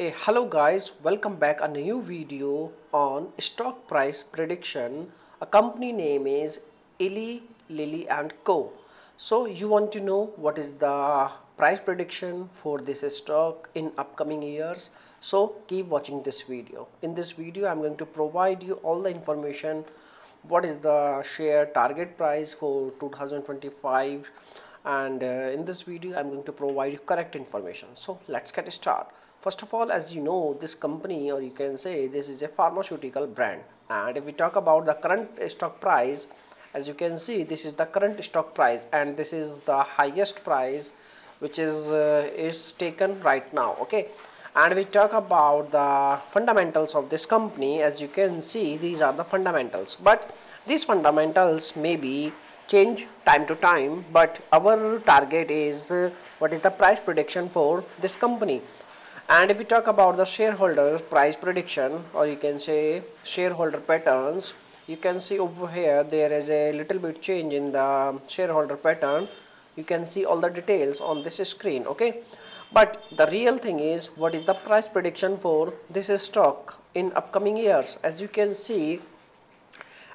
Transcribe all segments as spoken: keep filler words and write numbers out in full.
Hey, hello guys, welcome back. A new video on stock price prediction. A company name is Eli Lilly and Co. So you want to know what is the price prediction for this stock in upcoming years. So keep watching this video. In this video I'm going to provide you all the information. What is the share target price for two thousand twenty-five, and uh, in this video I'm going to provide you correct information. So let's get started. First of all, as you know, this company, or you can say this is a pharmaceutical brand, and if we talk about the current stock price, as you can see, this is the current stock price and this is the highest price which is uh, is taken right now, okay. And we talk about the fundamentals of this company. As you can see, these are the fundamentals, but these fundamentals may be change time to time, but our target is uh, what is the price prediction for this company. And if we talk about the shareholder price prediction, or you can say shareholder patterns, you can see over here there is a little bit change in the shareholder pattern. You can see all the details on this screen, okay. But the real thing is, what is the price prediction for this stock in upcoming years? As you can see,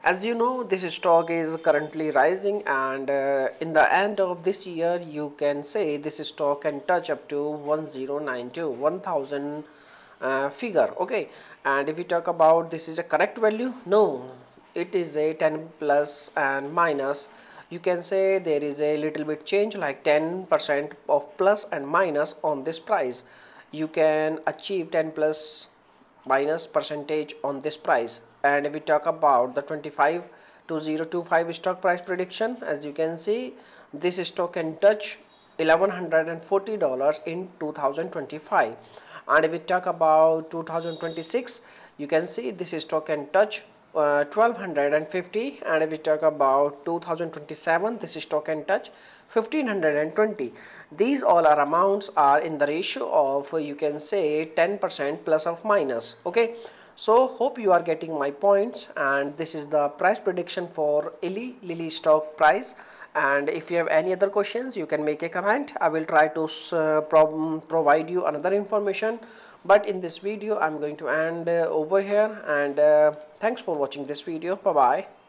as you know, this stock is currently rising, and uh, in the end of this year, you can say this stock can touch up to one thousand ninety-two, one thousand uh, figure, okay. And if we talk about this is a correct value, no, it is a ten plus and minus. You can say there is a little bit change, like ten percent of plus and minus on this price. You can achieve ten plus minus percentage on this price. And if we talk about the twenty-five two thousand twenty-five stock price prediction, as you can see, this stock can touch eleven forty dollars in two thousand twenty-five. And if we talk about two thousand twenty-six, you can see this stock can touch Uh, twelve fifty, and if we talk about two thousand twenty-seven, this stock can touch fifteen twenty. These all our amounts are in the ratio of uh, you can say ten percent plus or minus, okay. So hope you are getting my points, and this is the price prediction for Eli Lilly stock price. And if you have any other questions, you can make a comment. I will try to uh, pro provide you another information. But in this video, I'm going to end uh, over here, and uh, thanks for watching this video. Bye-bye.